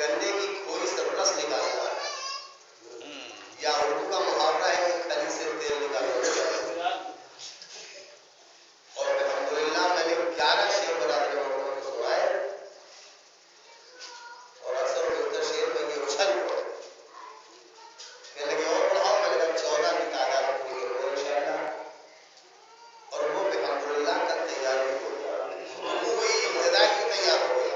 गन्ने की खोई से रस निकालना है, या उर्दू का मुहावरा है कि खली से तेल निकालना है। और अलहमदुलिल्लाह मैंने 11 शेर बनाते हुए उन्होंने सुनाए, और अक्सर उनका शेर में ये उछल पड़े, कहने लगे और पढ़ाओ। मैंने कहा 14 की तादाद पूरी हो इंशाअल्लाह, और वो अलहमदुलिल्लाह का तैयार भी हो गया, वो भी इब्तदा की तैयार हो गया।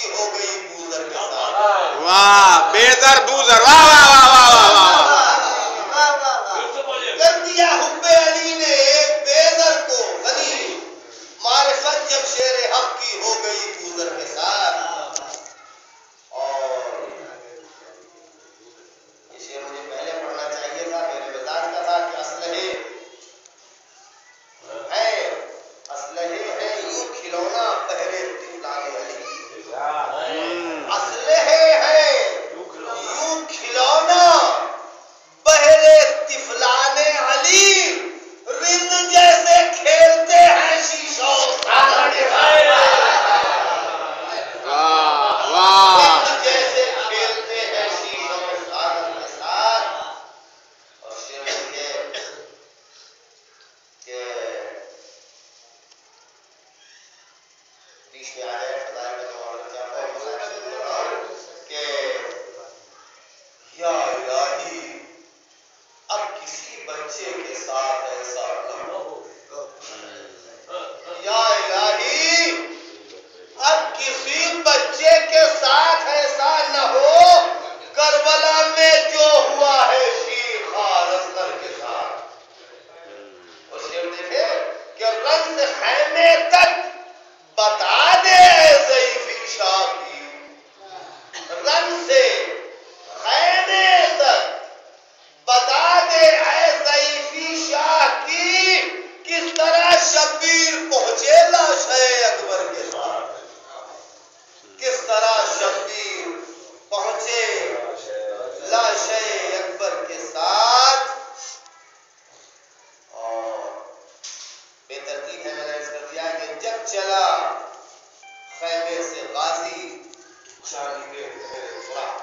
की हो गई गुजरगाना। वाह बेदर गुजर, वाह वाह वाह वाह वाह। कर दिया हुब्बे अली ने एक बेदर को गनी, मारिफत जब शेर हक की हो गई गुजर के साथ। और ये शेर मुझे पहले पढ़ना चाहिए था, मेरे मिजाज का था कि असलहे है यूं खिलौना पहरे तिफलाने अली। असलहे है यूं खिलौना पहरे तिफलाने अली, रिंद जैसे खेलते हैं शीशों से। वाह वाह, रिंद जैसे खेलते हैं शीशों के साथ। और शेर के क्या है के या इलाही अब किसी बच्चे के साथ ऐसा न हो, या इलाही अब किसी बच्चे के साथ ऐसा न हो, करबला में जो हुआ है शीख रसलर के साथ। और शेर देखे कि रंज खैमे तक बता दे ज़ईफ़ी शाह की, रंग से खैमे तक बता दे ज़ईफ़ी शाह की, किस तरह शब्बीर पहुंचे लाशे अकबर के साथ। किस तरह शब्बीर पहुंचे लाशे अकबर के साथ। बेतरतीब है, मैंने इसका दिया कि जब चला खैमे से गाजी जानिबे मेरे फुरात,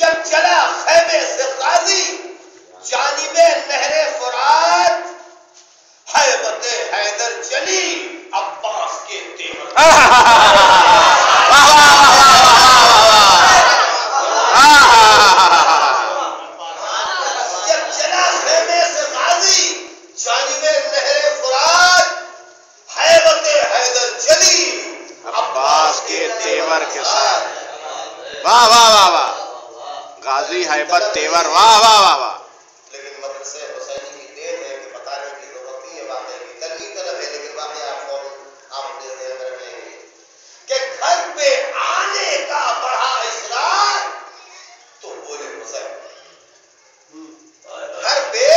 जब चला खैमे से गाजी जानिबे नहरे फुरात, हैबत हैदर चली अब्बास के तेवर। वाह वाह वाह वाह, गाजी हैबत तेवर, वाह वाह वाह वाह। लेकिन मदरसे हुसैनी की देर है कि बताने की जरूरत नहीं है, बातें की तलबी तलब है, लेकिन वाकई आप अपने ज़हन में रखेंगे कि घर पे आने का बढ़ा इसरार तो बोले हुसैन, घर पे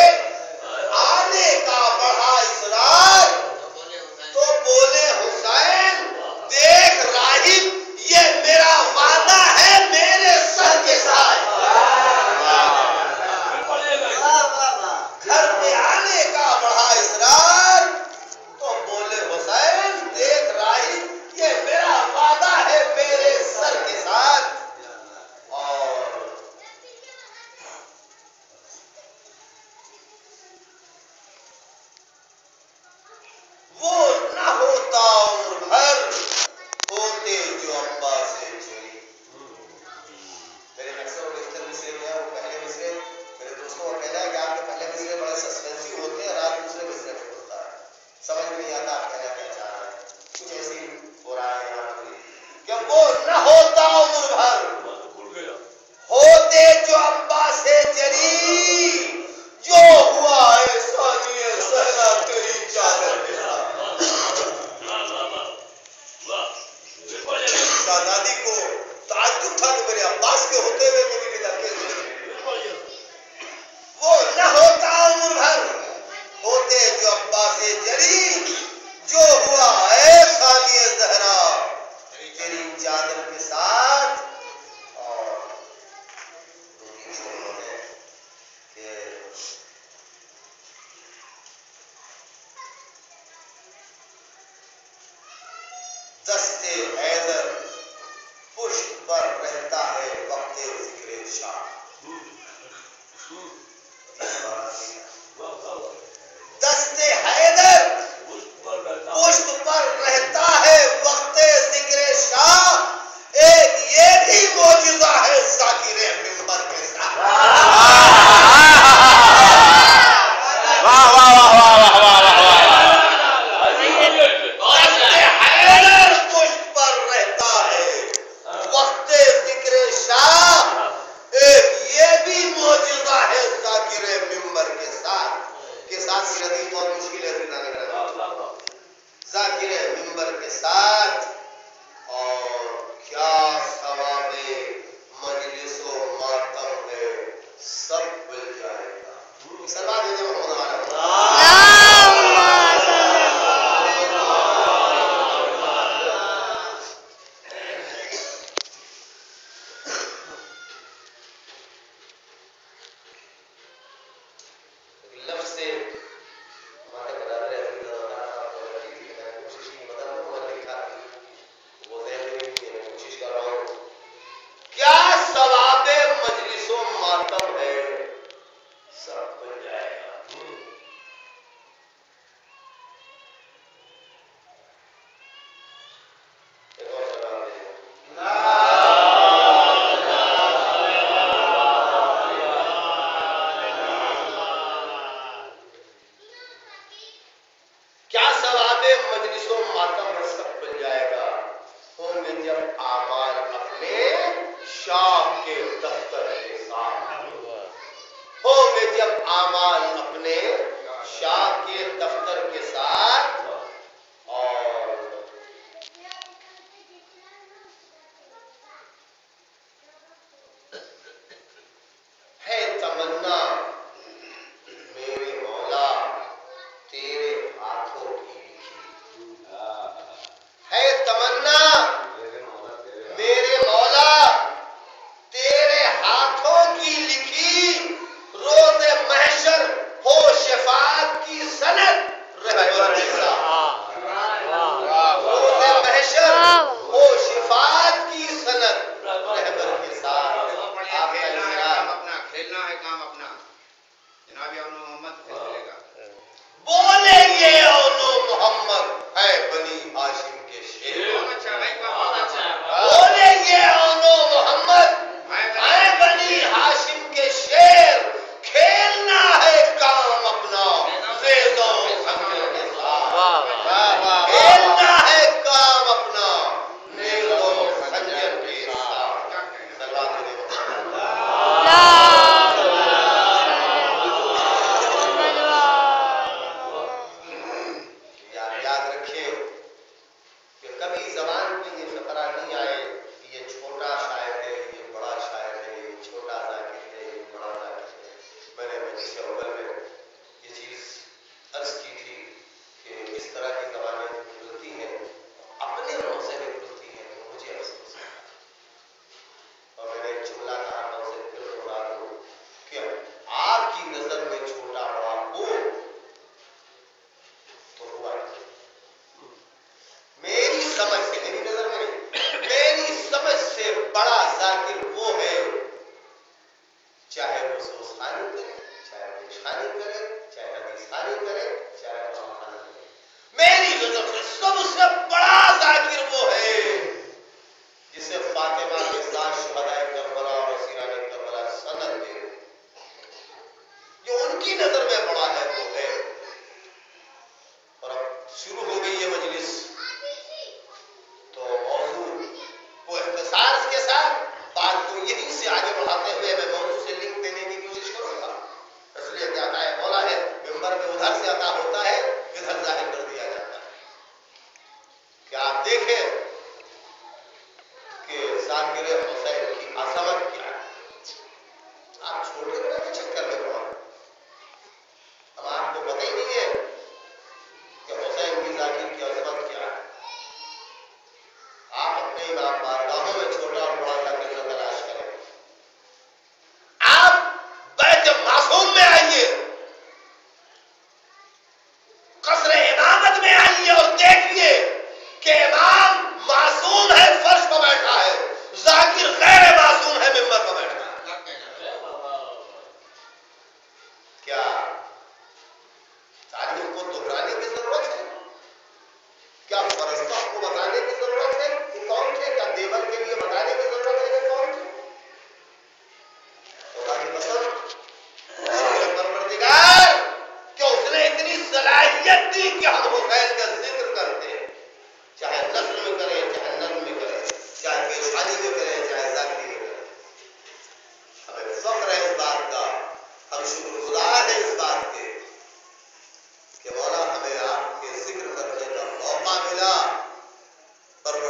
आने का बढ़ा इसरार तो बोले हुसैन, देख राहिब ये मेरा वादा है मेरे सर के साथ। घर पे आने का बढ़ा इसरार तो बोले हुसैन, देख राहिब ये मेरा वादा है मेरे सर के साथ। और वो ना होता उम्र भर जो अब्बा से चली। मेरे अक्सर मिस्टर मिसरे में वो पहले मिसरे मेरे दोस्तों का कहना है कि आपके पहले मिसरे बड़े सस्पेंसिव होते हैं और आप दूसरे मिसरे में होता है, समझ में नहीं आता आप कहना क्या चाह रहे हैं, कुछ ऐसी हो रहा है यहाँ पर कि वो न होता उम्र भर होते जो अब्बा से चली, जो हुआ है सानिया सहना तेरी चादर के साथ। दादी को ताज्जुब था कि मेरे अब्बास के होते हुए मेरी भी धक्के लगे। वो न होता उम्र भर होते जो अब्बास से जली, जो हुआ है सानिया ज़हरा तेरी चादर के साथ। और दस्ते हैदर पुष्ट पर रहता है वक्त ज़िक्रे शाह। दस्ते हैदर पुष्ट पर रहता है वक्त ज़िक्रे शाह, एक ये भी मौजूदा है ज़ाकिरे मिंबर के साथ। वाह वाह वाह वाह वाह वाह। दस्ते हैदर पुष्ट पर के साथ। और क्या सवाबे मजलिसो मातम है, सब मिल जाएगा। सलाह दे दो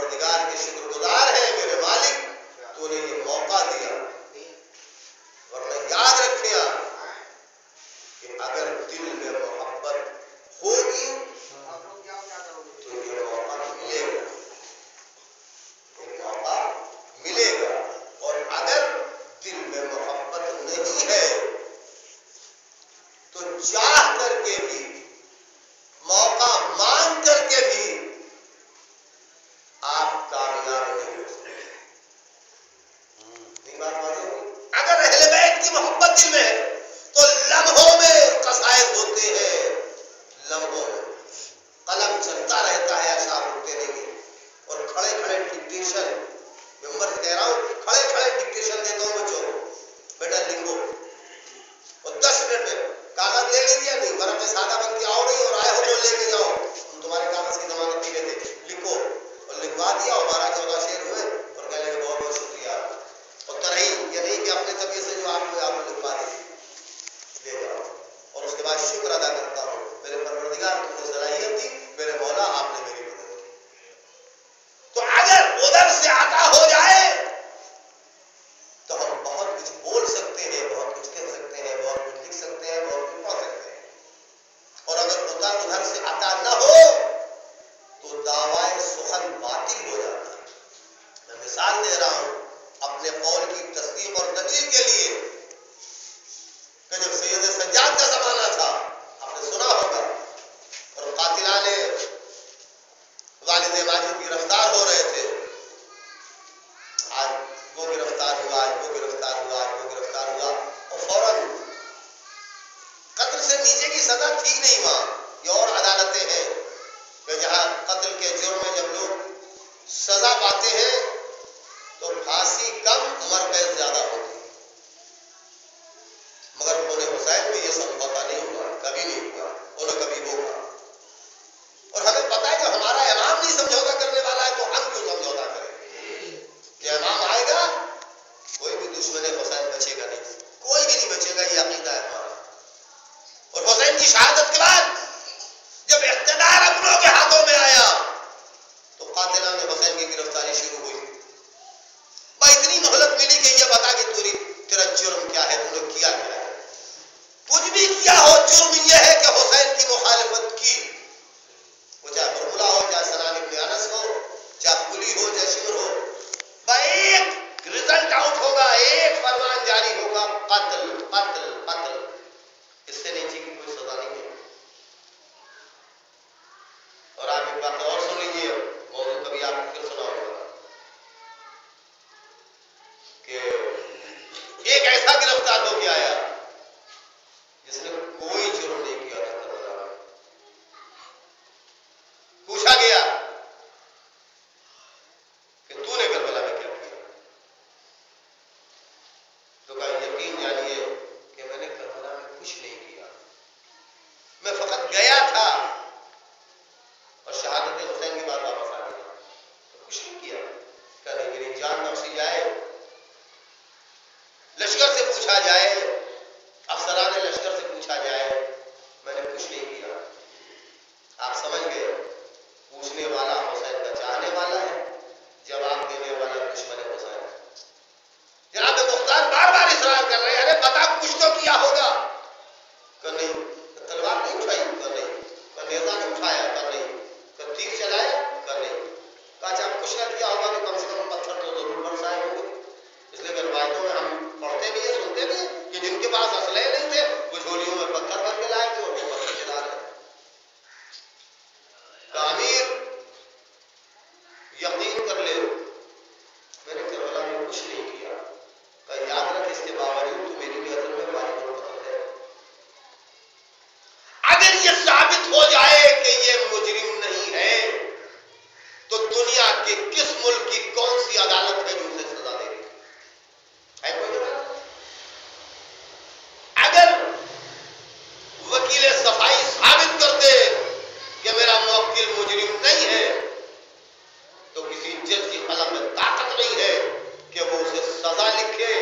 परवरदिगार के शुक्रगुजार है मेरे मालिक, तूने ये मौका दिया। वरना याद रखें आप कि अगर दिल में मोहब्बत होगी तो ये मौका मिलेगा, ये मौका मिलेगा। और अगर दिल में मोहब्बत नहीं है तो चाह करके भी, मौका मांग करके भी आप कामयाब नहीं हो सकते। अगर अहले बैत की मोहब्बत दिल में है तो लम्हों में कसायद होते हैं, लम्हों में कलम चलता रहता है, आशा होते नहीं। और खड़े खड़े डिक्टेशन, मैं कह रहा हूं, खड़े खड़े डिक्टेशन देता हूं बच्चों को, बेटा लिखो और 10 मिनट में कागज ले लीजिए, नहीं बर्फ में सादा बन के आओ नहीं और आए हो तो लेके जाओ, हम तुम्हारे कागज की जमानत नहीं देते, लिखो। और लिखवा दिया, 12-14 शेर हुए और कह लगे बहुत बहुत शुक्रिया। और तरही ये नहीं कि अपने तबीयत से जो आपको आपने लिखवा दी, ले जाओ। और उसके बाद शुक्र अदा करता हूँ मेरे परवरदिगार, तुमने सलाहियत दी मेरे मौला, आपने मेरी मदद की। तो अगर उधर से आता हो जाए तो हम बहुत कुछ बोल सकते हैं, बहुत कुछ कह सकते हैं, बहुत कुछ लिख सकते हैं, बहुत कुछ पढ़ सकते हैं। और अगर उधर से आता न हो तो दावाए सुखन बातिल हो जाता है। मैं मिसाल दे रहा हूं अपने कौल की तस्दीक और तकलीफ के लिए कि जब सैयद सज्जाद का जमाना था, आपने सुना होगा, और कातिलाने वालिद माजिद गिरफ्तार हो रहे थे, आज वो गिरफ्तार हुआ, आज वो गिरफ्तार हुआ, आज वो गिरफ्तार हुआ, और फौरन कत्ल से नीचे की सजा ठीक नहीं। वहां ये और अदालतें हैं कि जहां कत्ल के जुर्म में जब लोग सजा पाते हैं तो फांसी कम, उम्र कैद ज्यादा होती है। मगर उन्होंने हुसैन में यह समझौता नहीं हुआ, कभी नहीं हुआ और न कभी होगा। और हमें पता है कि हमारा इमाम नहीं समझौता करने वाला है तो हम क्यों समझौता करें। इमाम आएगा, कोई भी दुश्मन हुसैन बचेगा नहीं, कोई भी नहीं बचेगा, ये अकीदा है हमारा। और हुसैन की शहादत के बाद जब इख्तियार अपनों के हाथों में आया तो कातिलान हुसैन की गिरफ्तारी शुरू हुई। भाई इतनी मोहलत मिली कि यह बता कि तूने तेरा जुर्म क्या है, तूने किया क्या है, कुछ भी किया हो, जुर्म यह है कि हुसैन की मुखालिफत की। वो चाहे बरमुला हो, चाहे सनान इब्न अनस हो, चाहे कुली हो, चाहे शिवर हो, एक रिजल्ट आउट होगा, एक फरमान जारी होगा, कत्ल कत्ल कत्ल। इससे नीचे की कोई सजा नहीं है। और आप एक बात और सुन लीजिए, और कभी आपको फिर सुना होगा कि एक ऐसा गिरफ्तार होके आया जिसने कोई जुर्म नहीं किया था। पूछा गया कि तूने करबला में क्या किया, तो कहा यकीन जानिए कि मैंने करबला में कुछ नहीं किया, मैं फकत गया था और शहादत हुसैन के बाद वापस आ गया, तो कुछ नहीं किया। कहा नहीं, मेरी जान बख्शी जाए। लश्कर से पूछा जाए, अफसरान लश्कर से पूछा जाए, मैंने कुछ नहीं किया। आप समझ गए, पूछने वाला हुसैन का चाहने वाला है, जवाब देने वाला दुश्मन हुसैन है। जनाब मुख्तार बार बार इसरार कर रहे हैं, अरे बता कुछ तो किया होगा। कर नहीं, तलवार नहीं उठाई, कर नहीं, कर नेजा नहीं उठाया, कर नहीं, कर तीर चलाया, कर नहीं। अच्छा कुछ न किया होगा तो कम से कम पत्थर तो जरूर बरसाए होंगे। इसलिए रिवायतों में हम पढ़ते भी है, सुनते भी है कि जिनके पास असले नहीं थे वो झोलियों में पत्थर भर के लाए थे और वो पत्थर चला रहे थे। आमिर यकीन कर ले, मैंने करबला में कुछ नहीं किया। का याद रख, इसके बावजूद तू मेरी नजर में वाजिब कत्ल है। अगर यह साबित हो जाए कि यह मुजरिम नहीं है तो दुनिया के किस मुल्क की कौन सी अदालत है जो उसे सजा दे रही है? कोई अदालत? अगर वकील सफाई साबित कर दे कि मेरा मुवक्किल मुजरिम नहीं है तो किसी जज की कलम में ताकत नहीं है कि वो उसे सजा लिखे,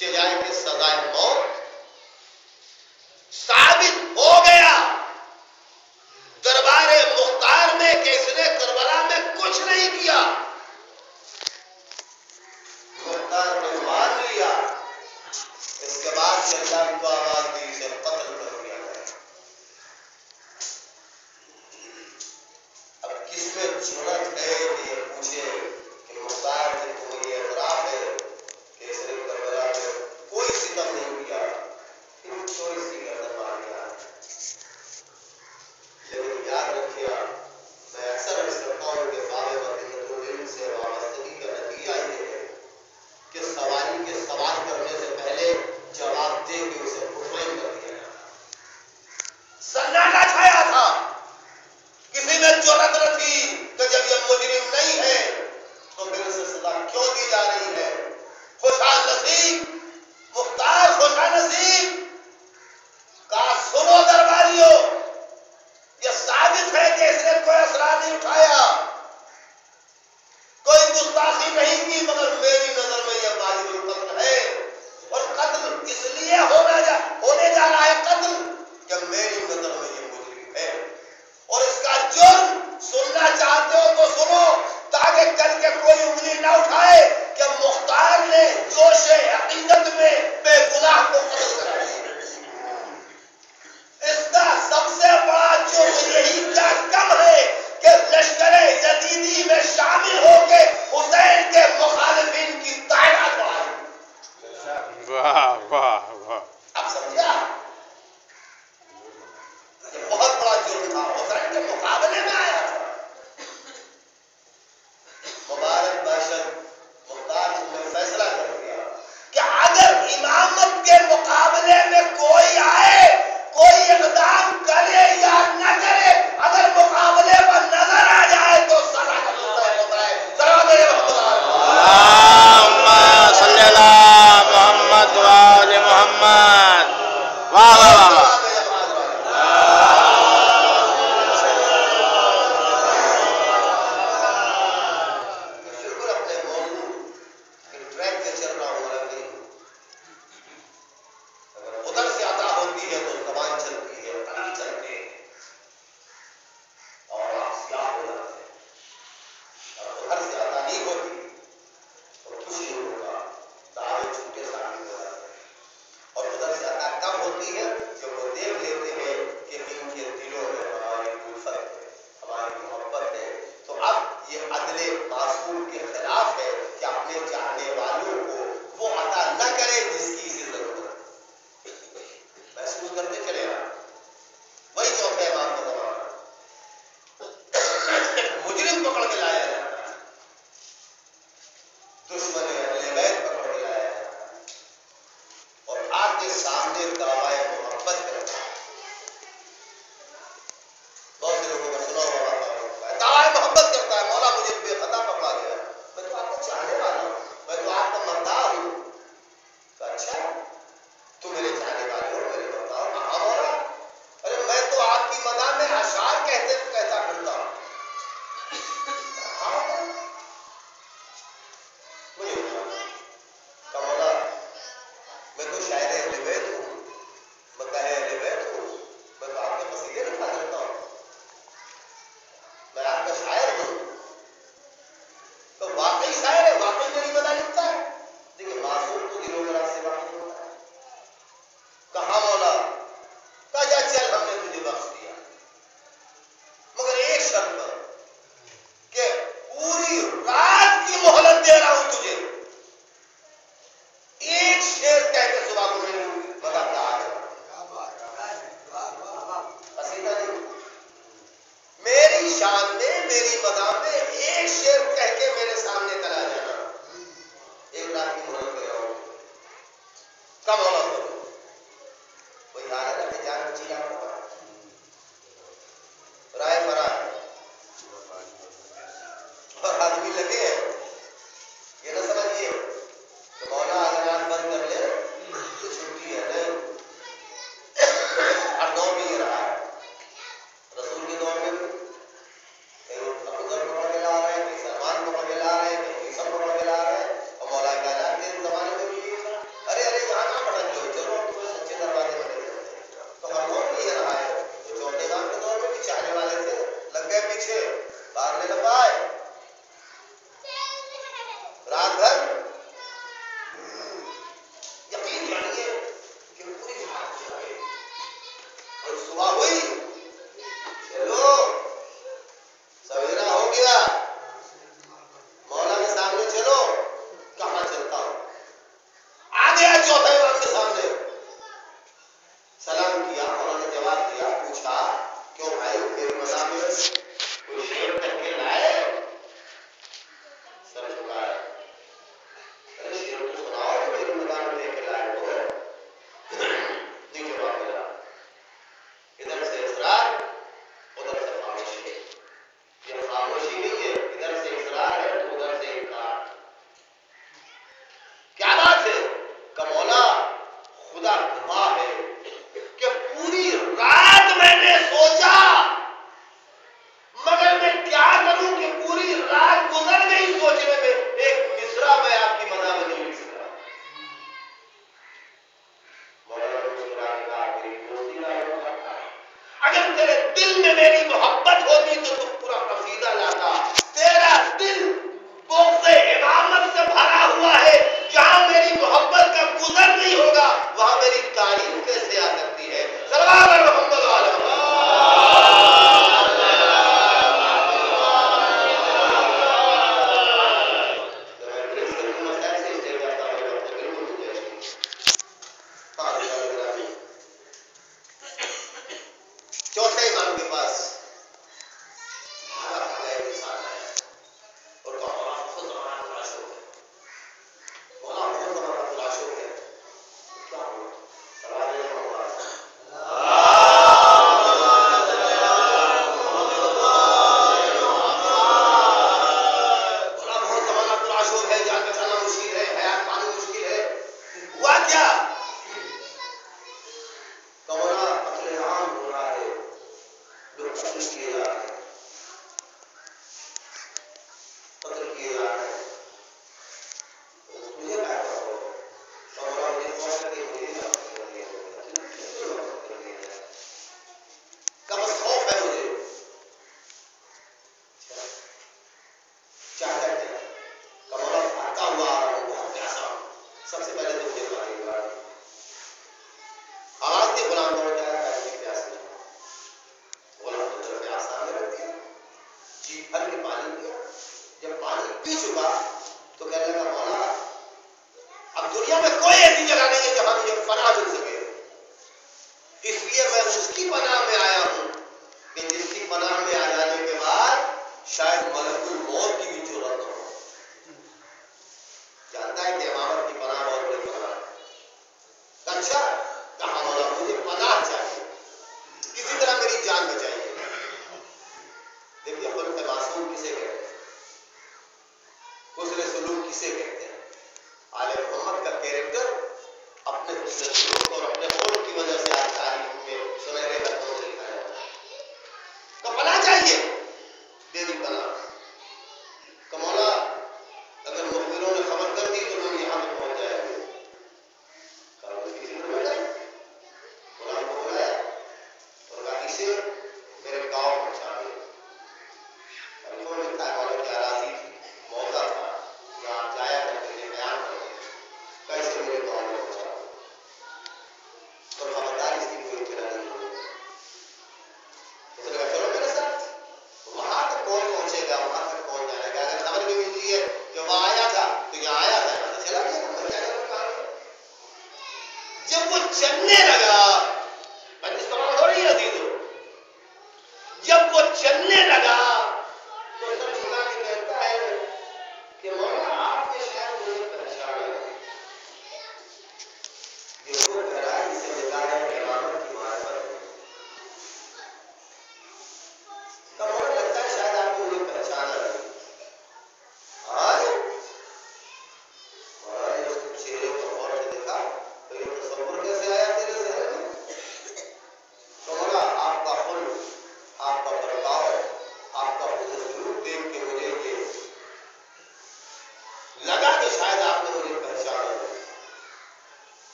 चाहे कि सजाए मौत। साबित हो गया दरबार मुख्तार में कि इसने करबला में कुछ नहीं किया, दुश्मन कहे कि पूछे कि मुख्तार जी को ये एतराफ है कि सिर्फ करबला में कोई सितम नहीं किया, सिर्फ चोरी सी गर्दन मार दिया। लेकिन याद रखिए, मैं अक्सर अर्ज करता हूँ कि बाबे बदीन से वाबस्तगी का नतीजा ये है कि सवारी के सवाल करने से पहले जवाब दे के उसे मुतमईन कर दिया जाता। सन्नाटा छाया था, किसी में जरूरत न थी कि जब यह मुजरिम नहीं है तो फिर उसे सजा क्यों दी जा रही है। खुशा नसीब मुख्तार, खुशा नसीब का सुनो दरबारियों, यह साबित है कि इसने कोई असरा नहीं उठाया, कोई गुस्ताखी नहीं की, मगर मेरी नजर में यह वाजिबुल कत्ल है। और कत्ल इसलिए होने जा रहा है कत्ल कि मेरी नजर में ये मुजरिम है। और इसका जुर्म सुनना चाहते हो तो सुनो, ताकि कल के कोई उंगली ना उठाए कि मुख्तार ने जोश हकीकत में बेगुनाह को कत्ल करा दिया। इसका सबसे बड़ा जुर्म यही क्या कम है कि लश्कर यजीदी में शामिल होकर हुसैन के मुखालिफिन की तादाद बढ़ा दी। वाह वाह वाह, आप समझा, ये बहुत बड़ा जुर्म था, हुसैन के मुकाबले में आया था। मुबारक बादशाह मुख्तार ने फैसला कर दिया कि अगर इमामत के मुकाबले में कोई आए, कोई इकदाम करे या न करे, अगर मुकाबले पर नजर आ जाए तो सजा का मुस्तहक होता है। सलाम मोहम्मद वाले मोहम्मद। वाह वाह वाह। सुबह हुई, चलो सवेरा हो गया। सबसे पहले तो मुझे तुम्हारी बात आज के गुलाम नबी के प्यास में गुलाम नबी ने प्यास सामने रख दिया, जी भर के पानी पिया। जब पानी पी चुका तो कहने लगा मौला अब दुनिया में कोई ऐसी जगह नहीं है जहां मुझे पनाह मिल सके, इसलिए मैं उसकी पनाह में आया हूं कि जिसकी पनाह में आ जाने के बाद शायद मलकुल मौत की भी जरूरत हो। जानता है कि इमामत की पनाह बहुत बड़ी पनाह है। अच्छा कहा मौला मुझे पनाह चाहिए, किसी तरह मेरी जान बचाइए। देखिए खुल्क मासूम किसे कहते हैं, हुस्न सलूक किसे कहते हैं। आले मोहम्मद का कैरेक्टर अपने हुस्न सलूक और अपने होल्ड की वजह से आज तारीख में सुनहरे लफ्जों में लिखा जाता है। तो पना चाहिए, दे दी पना। कमौला अगर मुखबिरों ने खबर कर दी तो लोग यहाँ पे पहुंच जाएंगे। मेरे गाँव पहुंचा दिया, राजी थी, मौका था आप जाया करते हैं, बयान करते कैसे मेरे गाँव में पहुंचा। और खबरदार इसकी कोई इतना नहीं होगी। उसने कहा चलो मेरे साथ, वहां तक कौन पहुंचेगा, वहां तक कौन जाएगा। अगर खबर भी मिलती है कि वह आया था तो यहाँ आया था, यहाँ चला गया, मर जाएगा तो कहा। जब वो चलने लगा, थोड़ी रही थी, जब वो चलने लगा तो झूला के कहता है कि मौला आपके शायद मुझे पहचान है। जो गहराई से मिला है इमामत की मार्फत तो मौला लगता है शायद आपको मुझे पहचाना नहीं। आज मौला ने उसके चेहरे को गौर से देखा तो ये तस्वुर कैसे आया तेरे जहन में। तो मौला आपका खुल्क, आपका बर्ताव, आपका हुस्न-ए-सलूक देख के मुझे ये लगा कि शायद आपने मुझे पहचाना है।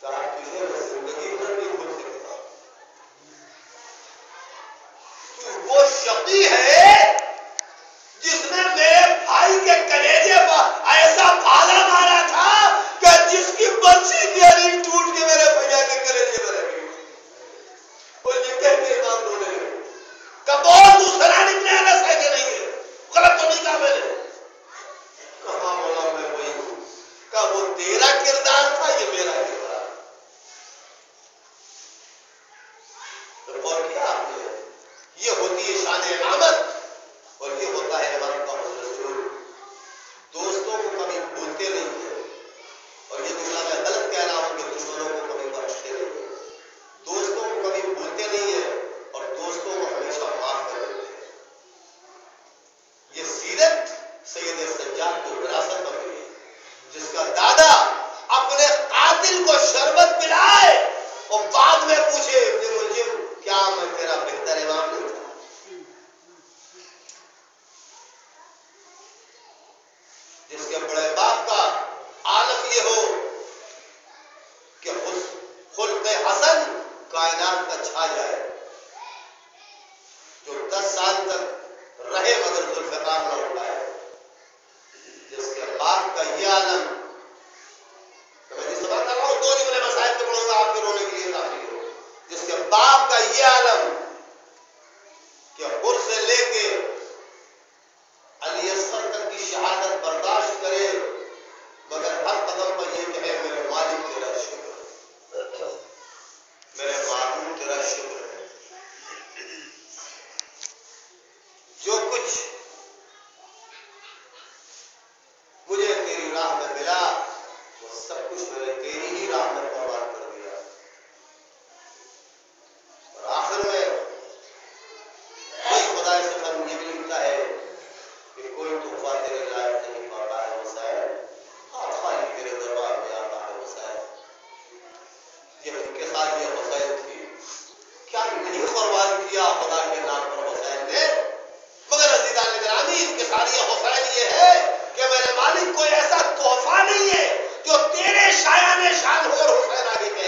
तो आप जिंदगी भर भी भूल सकता तू वो शक्ति है जिसने मेरे भाई के कलेजे पर ऐसा भाला मारा था कि जिसकी बंसी की रिंग टूट के मेरे भैया के कलेजे पर लगी। वो लिखते हैं इमाम रोने कबूल दूसरा निकले है ना, सही के नहीं है, गलत तो नहीं कहा मैंने। कहा मौला मैं वही हूं। कहा वो तेरा किरदार था, ये मेरा किरदार। तो गौर किया आपने, ये होती है शान इमामत और ये होता है इमामत का हुस्न-ए-सलूक। दोस्तों को कभी भूलते नहीं है और ये दुनिया में गलत कह रहा हूं कि दुश्मनों को कभी बख्शते नहीं है। दोस्तों को कभी भूलते नहीं है और दोस्तों को हमेशा माफ कर देते हैं। ये सीरत सैयद सज्जाद को विरासत में मिली, जिसका दादा अपने कातिल को शरबत पिलाए और बाद में पूछे इब्ने मुल्जिम क्या मैं तेरा बेहतर इमाम नहीं था। जिसके बड़े बाप का आलम यह हो कि खुल्क हसन कायनात का छा जाए, जो 10 साल तक रहे मगर जुल्फिकार न उठाए। जिसके बाप का यह आलम, मैं जिस बात कर रहा हूं 2 जुमले में शायद तो पढ़ूंगा आपके रोने के लिए काफी हो। जिसके बाप का यह आलम कि हुर से लेके अली असगर तक की शहादत बर्दाश्त करे मगर हर कदम पर यह कहे मेरे मालिक तेरा शुक्र, मेरे माबूद तेरा शुक्र। जो कुछ मुझे तेरी राह में मिला वो सब कुछ मैंने तेरी ही राह में बर्बाद कर दिया। और आखिर में कोई खुदा से फरमान ये भी लिखता है कि कोई तोहफा तेरे लायक नहीं पाता है वो शायद हाथ खाली तेरे दरबार में आता है वो शायद। ये उनके साथ ये हुसैन थी, क्या नहीं कुर्बान किया खुदा के नाम पर हुसैन ने। मगर अज़ीज़ान गिरामी इनके साथ ये हुसैन ये है कि मेरे मालिक कोई ऐसा तोहफा नहीं है जो तेरे शायान शान हो और हुसैन आगे गए।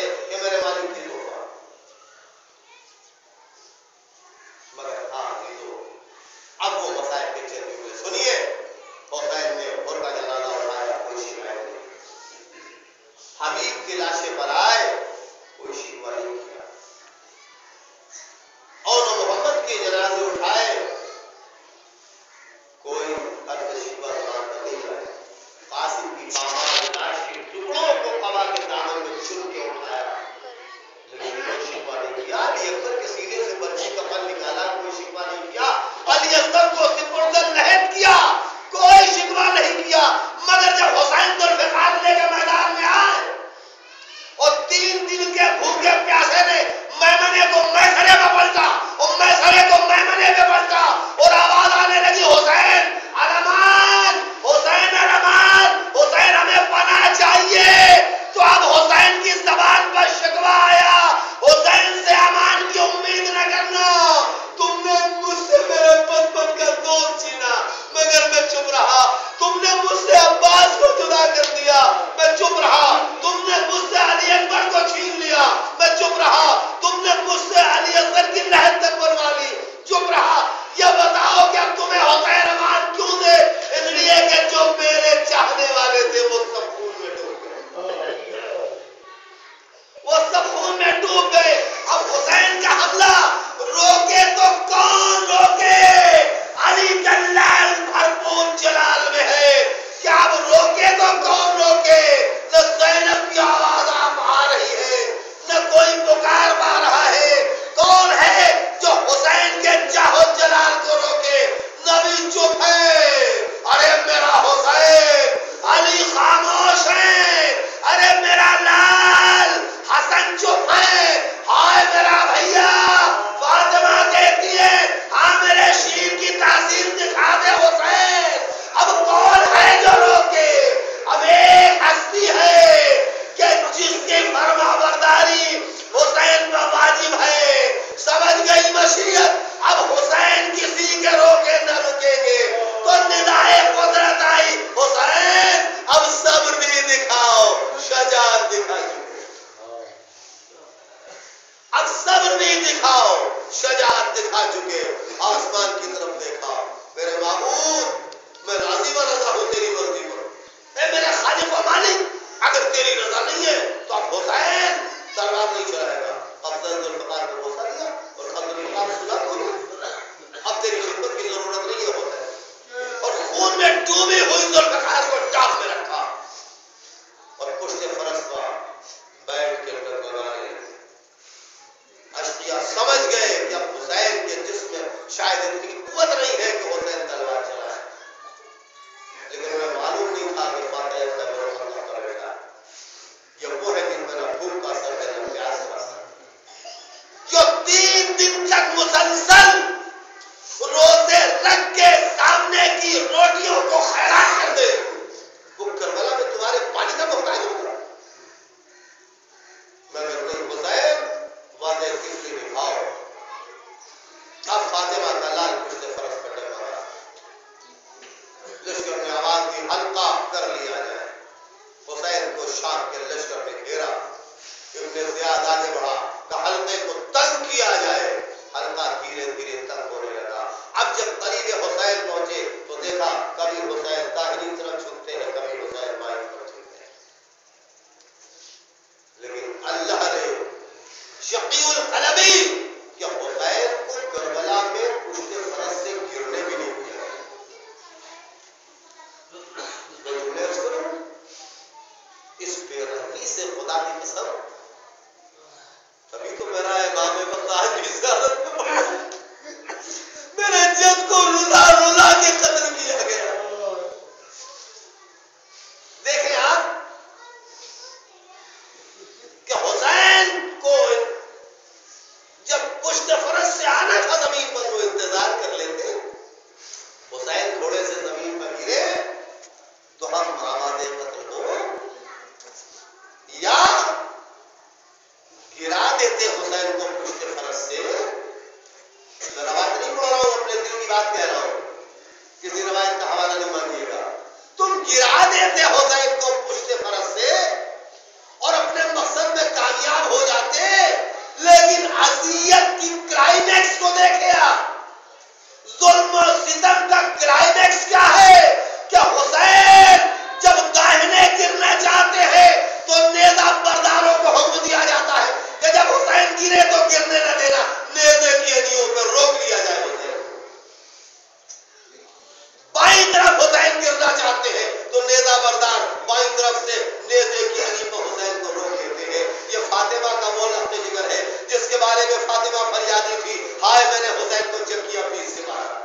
चाहते हैं तो नेजा बरदार बाईं तरफ से नेजे की हलीम हुसैन को रोक देते हैं। ये फातिमा का मौल अपने जिगर है जिसके बारे में फातिमा फरियादी थी, हाय मैंने हुसैन को चरकिया पीस से मारा,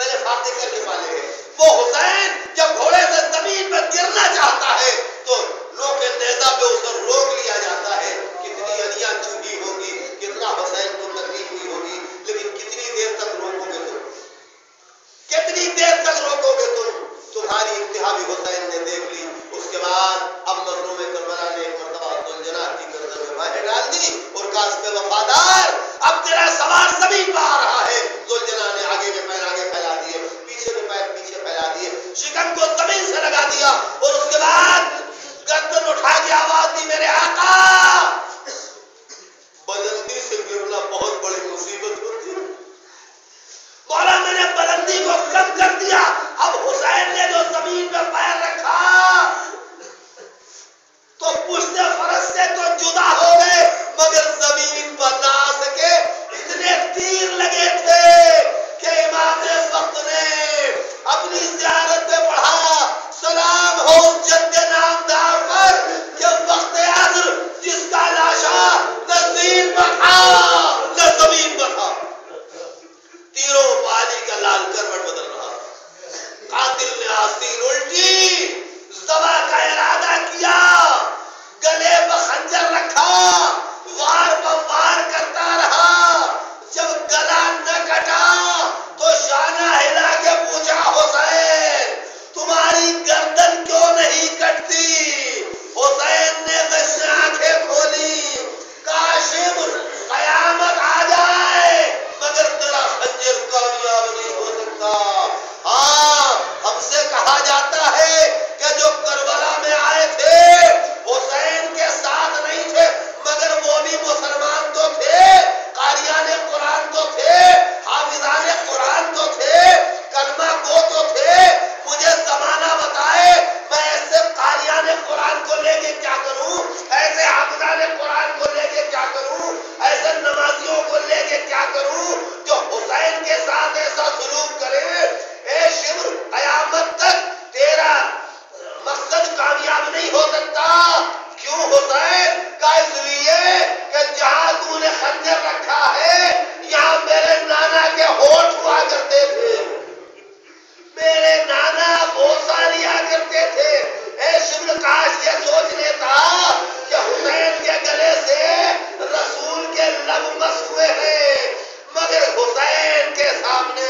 मैंने फाते करने वाले हैं। वो हुसैन जब घोड़े से जमीन पर गिरना चाहता है तो लोग नेजा पे उसे रोक लिया जाता है। कितनी अलियां चुगी होगी, कितना हुसैन को तकलीफ हुई होगी, लेकिन कितनी देर तक रोकोगे तुम, कितनी देर तक रोकोगे तुम, तुम्हारी इंतहा भी हुसैन ने देख ली। उसके बाद अब मजलूम करबला ने एक मरतबा जनाह की गर्दन में बाहें डाल दी और कहा उसके वफादार अब तेरा सवार जमीन पर आ रहा है। जुलजना ने आगे के पैर आगे फैला दिए, पीछे के पैर पीछे फैला दिए, शिकन को जमीन से लगा दिया और उसके बाद गर्दन उठा के आवाज दी, मेरे आका। बुलंदी से गिरना बहुत बड़ी मुसीबत होती है, बोला मैंने बुलंदी को कम कर दिया, अब हुसैन ने जो जमीन पर पैर रखा तो पुश्त फरस से तो जुदा हो गए मगर जमीन पर ना आ सके। इतने तीर लगे थे कि इमाम वक्त ने अपनी ज़ियारत पे पढ़ा, सलाम हो जद्द नामदार पर कि वक्त आज़र जिसका लाशा न जमीन पर था न जमीन पर था। तीरों पानी का लाल करवट बदल रहा, कातिल ने आस्तीन उल्टी, ज़बा का इरादा किया, गले पर खंजर रखा, वार पर वार करता रहा, जब गला न कटा तो शाना हिला के पूछा, हुसैन तुम्हारी गर्दन क्यों नहीं कटती। हुसैन ने गश्न आंखें खोली, काशिम कयामत आ जाए मगर तेरा खंजर कामयाब नहीं हो सकता। हाँ, हमसे कहा जाता है कि जो करबला में आए थे हुसैन के साथ नहीं थे मगर वो भी मुसलमान तो थे, कारियाने कुरान तो थे, हाफिजाने कुरान तो थे, कलमा गो तो थे। मुझे जमाना बताए मैं ऐसे कारियाने कुरान को लेके क्या करूं, ऐसे हाफिजाने कुरान को लेके क्या करूं, ऐसे नमाजियों को लेके क्या करूं जो हुसैन के साथ ऐसा सुलूक करे। ए शिव, कयामत तक तेरा मकसद कामयाब नहीं हो सकता। क्यों हुसैन का? इसलिए कि जहां तूने खंजर रखा है यहाँ मेरे नाना के होठ हुआ करते थे, मेरे नाना बोसा लिया करते थे। ए शिब्र, काश ये सोच लेता कि हुसैन के गले से रसूल के लब मस हुए हैं मगर हुसैन के सामने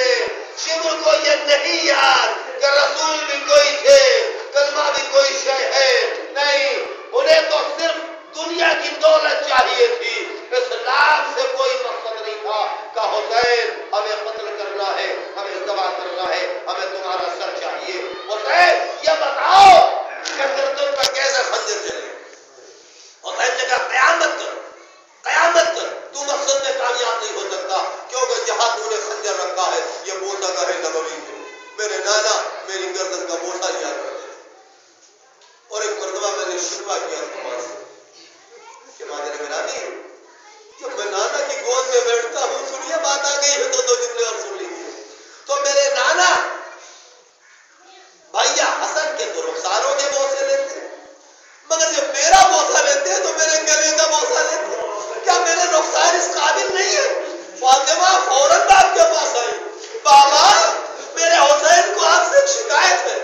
शिब्र को ये नहीं याद कि रसूल भी कोई थे, कलमा भी कोई शय है नहीं। उन्हें तो सिर्फ दुनिया की दौलत चाहिए थी, इस्लाम से कोई मकसद नहीं था। का हुसैन हमें कत्ल करना है, हमें ज़बह करना है, हमें तुम्हारा सर चाहिए। हुसैन ये बताओ गर्दन पर कैसे खंजर चले। हुसैन ने कहा कयामत करो, कयामत करो, तू मकसद में कामयाब नहीं हो सकता क्योंकि जहां तूने खंजर रखा है ये बोसा का है नबवी, मेरे नाना मेरी गर्दन का बोसा लिया करते। और एक मरतबा मैंने शिकवा किया भगवान से, माजरे में नानी जब मैं नाना की गोद में बैठता हूँ, सुनिए बात आ गई है तो दो जुमले और सुन लीजिए। तो मेरे नाना भैया हसन के तो रुखसारों के बोसे लेते मगर जब मेरा बोसा लेते हैं तो मेरे गले का बोसा लेते। क्या मेरे रुखसार इस काबिल नहीं है? फातिमा फौरन बाप के पास आई, बाबा मेरे हुसैन को आपसे शिकायत है।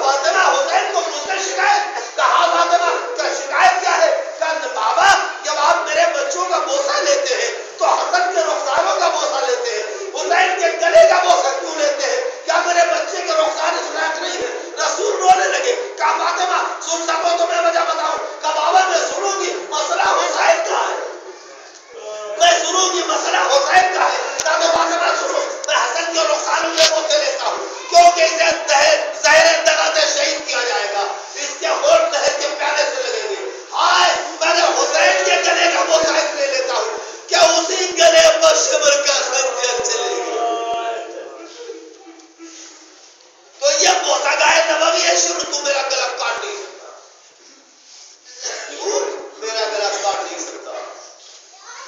फातिमा हुसैन को मुझसे शिकायत? कहा फातिमा का शिकायत क्या है? कहा बाबा जब आप मेरे बच्चों का बोसा लेते हैं तो हसन के रुखसारों का बोसा लेते हैं, हुसैन के गले का बोसा क्यों लेते हैं? क्या मेरे बच्चे के रुखसार इस लायक नहीं है? रसूल रोने लगे। कहा फातिमा सुन सको तो मैं वजह बताऊं? कहा बाबा मैं सुनूंगी, मसला हुसैन का है, मैं सुनूंगी, मसला हुसैन का है। कहा फातिमा सुनो, मैं हसन के रुखसारों के बोसे लेता हूँ क्योंकि इसे जहर दगा से शहीद किया जाएगा, इसके होठ जहर के प्याले से लगेंगे। हाय मैंने हुसैन के गले का बोसा ले लेता हूँ क्या उसी गले पर शिमर का खंजर चलेगा? तो ये बोसा गाय नबवी है, शिमर तू मेरा गला काट नहीं सकता, तू मेरा गला काट नहीं सकता।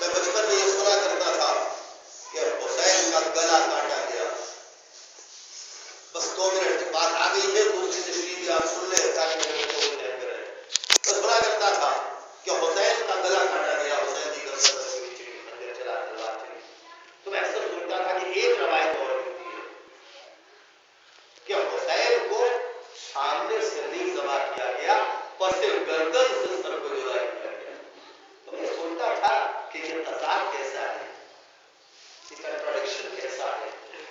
मैं बचपन में ये सुना करता था कि हुसैन का गला काटा गया, बस 2 मिनट गई है, दूसरी तशरीह भी आप सुन लें ताकि बस बड़ा करता था कि हुसैन का गला काटा गया, हुसैन जी का गला चला गया। तो मैं अक्सर सोचता था कि एक रवायत और मिलती है कि हुसैन को सामने से नहीं जमा किया गया पर सिर्फ गर्दन से सर को जुदा किया गया। तो मैं सोचता था कि यह तजाद कैसा है, इसका प्रोडक्शन कैसा है।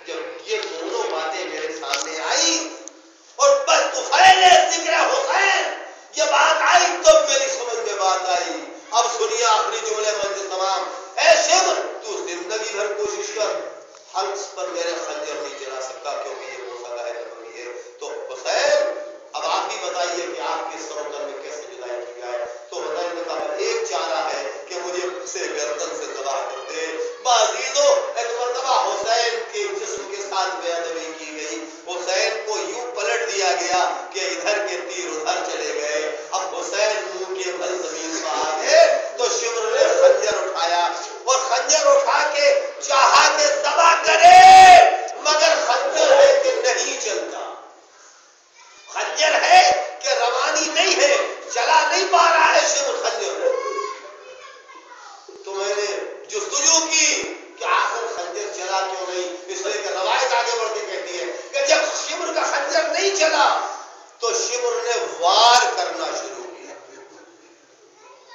जब ये दोनों बातें मेरे सामने आई और बस तुफैले जिक्र हुसैन ये बात आई तब तो मेरी समझ में बात आई। अब सुनिए आखिरी जुमले मंज़िल तमाम। ऐ शिमर तू जिंदगी भर कोशिश कर, हल्स पर मेरे खंजर नहीं चला सकता क्योंकि ये मौसला है जरूरी है। तो हुसैन अब आप ही बताइए कि आपके सरोतर में कैसे जुदाई की जाए। तो हुसैन ने कहा एक चारा है कि मुझे से गर्दन से तबाह कर दे। बाजीदो एक मरतबा हुसैन के जिस्म के साथ बेअदबी की गई, हुसैन को यूं पलट दिया गया कि इधर के तीर उधर चले गए। अब हुसैन मुंह के बल जमीन पर आ गए तो शिमर ने खंजर उठाया और खंजर उठा के चाहा के दबा करे, मगर खंजर है कि नहीं चलता, खंजर है कि रवानी नहीं है, चला नहीं पा रहा है शिमर खंजर। तो मैंने जुस्तजू की कि आखिर खंजर चला क्यों नहीं, इसलिए कि रवायत आगे बढ़ती कहती है कि जब शिमर का खंजर नहीं चला तो शिमर ने वार करना शुरू किया।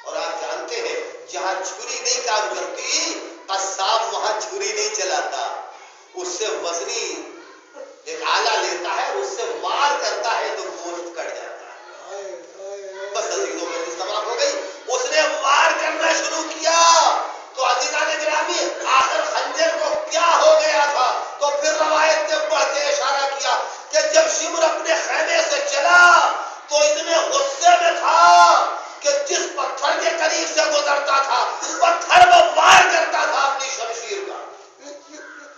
और आप जानते हैं जहां छुरी नहीं काम करती कस्साब वहां छुरी नहीं चलाता, उससे वजनी एक आला लेता है, उससे वार करता है तो गोश्त कट जाता है। बस अजीजों में समाप्त हो गई, उसने वार करना शुरू किया। तो अज़ीज़ान-ए गिरामी आखिर खंजर को क्या हो गया था। तो फिर रवायत ने बढ़ के इशारा किया कि जब शिमर अपने खैमे से चला तो इतने गुस्से में था कि जिस पत्थर के करीब से गुजरता था पत्थर पर वार करता था अपनी शमशीर का।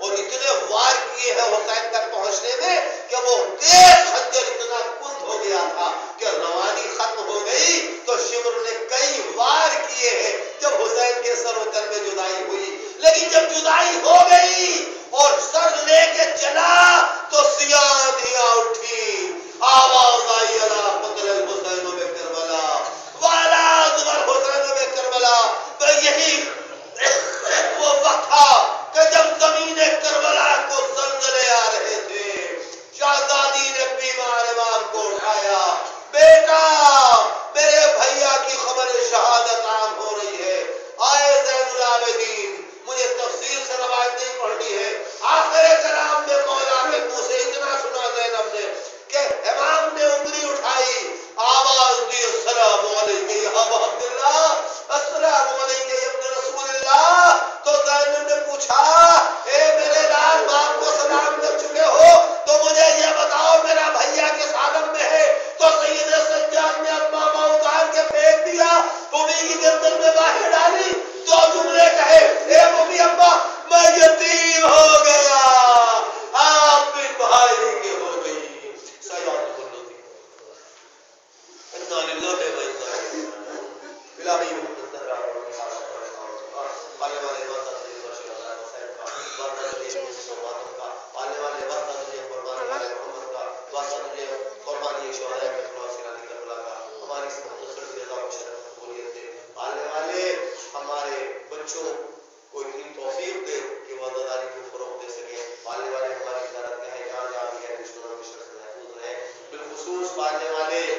और इतने वार किए हैं हुसैन तक पहुंचने में कि वो तेज खंजर इतना कुंद हो गया था कि रवानी खत्म हो गई। तो शिमर ने कई वार किए हैं जब हुसैन के सर उतर में जुदाई हुई, लेकिन जब जुदाई हो गई और सर लेके चला तो सियानियां उठी, आवाज आई अला कतल हुसैन बे करबला वाला अकबर हुसैन बे करबला। तो यही वो वक्त था जब ज़मीने करबला को ज़लज़ले आ रहे थे। शहज़ादी ने बीमार इमाम को उठाया, बेटा मेरे भैया की खबर शहादत आम हो रही है, आए ज़ैनुल आबदीन। मुझे तफसील से रवायत नहीं पढ़नी है, आखिर कलाम में मौला के मुंह से इतना सुना ज़ैनब ने कि इमाम ने उंगली उठाई, आवाज दी अस्सलामु अलैकुम या अबा अब्दुल्लाह, अस्सलामु अलैकुम या इब्न रसूलुल्लाह। तो ज़ैनब ने पूछा ए मेरे लाल बाप को सलाम कर चुके हो तो मुझे ये बताओ मेरा भैया किस आलम में है। तो सैयद सज्जाद ने अम्मा उतार के फेंक दिया, उम्मी की गर्दन में बाहें डाली, दो जुमले कहे ए उम्मी अम्मा मैं यतीम हो गया, आप भी भाई के हो गई। हमारे बच्चों को इतनी तौफीक दे कि वफादारी को फरोग दे सके। पालने वाले हमारी इदारत में है जहाँ जहाँ भी है महफूज रहे, बिलखसूस पालने वाले